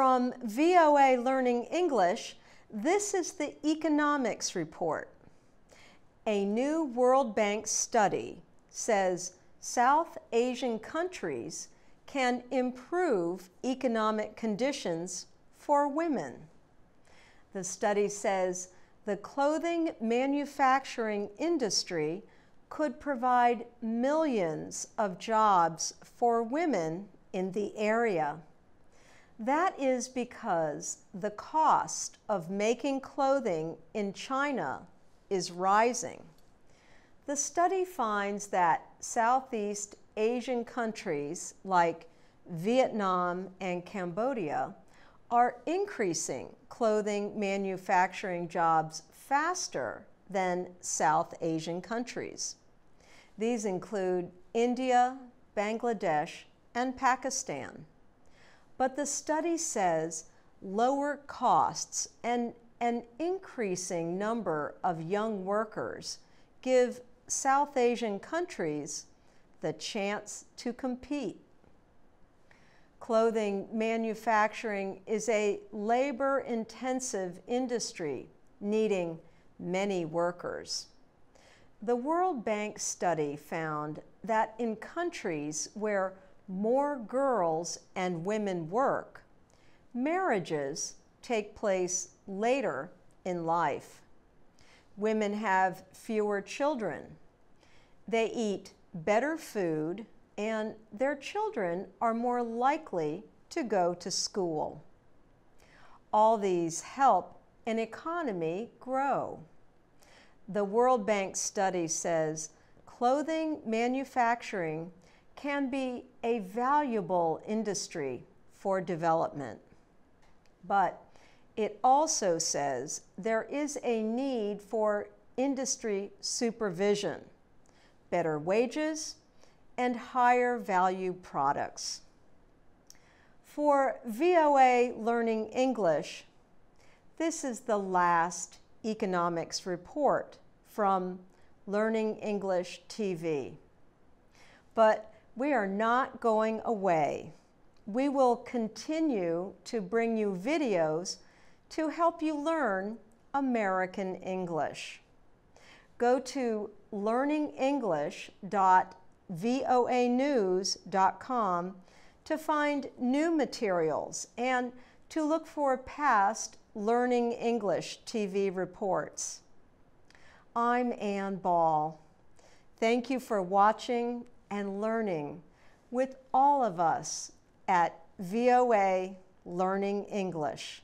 From VOA Learning English, this is the economics report. A new World Bank study says South Asian countries can improve economic conditions for women. The study says the clothing manufacturing industry could provide millions of jobs for women in the area. That is because the cost of making clothing in China is rising. The study finds that Southeast Asian countries like Vietnam and Cambodia are increasing clothing manufacturing jobs faster than South Asian countries. These include India, Bangladesh, and Pakistan. But the study says lower costs and an increasing number of young workers give South Asian countries the chance to compete. Clothing manufacturing is a labor-intensive industry needing many workers. The World Bank study found that in countries where more girls and women work, marriages take place later in life. Women have fewer children. They eat better food, and their children are more likely to go to school. All these help an economy grow. The World Bank study says clothing manufacturing can be a valuable industry for development. But it also says there is a need for industry supervision, better wages, and higher value products. For VOA Learning English, this is the last economics report from Learning English TV. But we are not going away. We will continue to bring you videos to help you learn American English. Go to learningenglish.voanews.com to find new materials and to look for past Learning English TV reports. I'm Ann Ball. Thank you for watching and learning with all of us at VOA Learning English.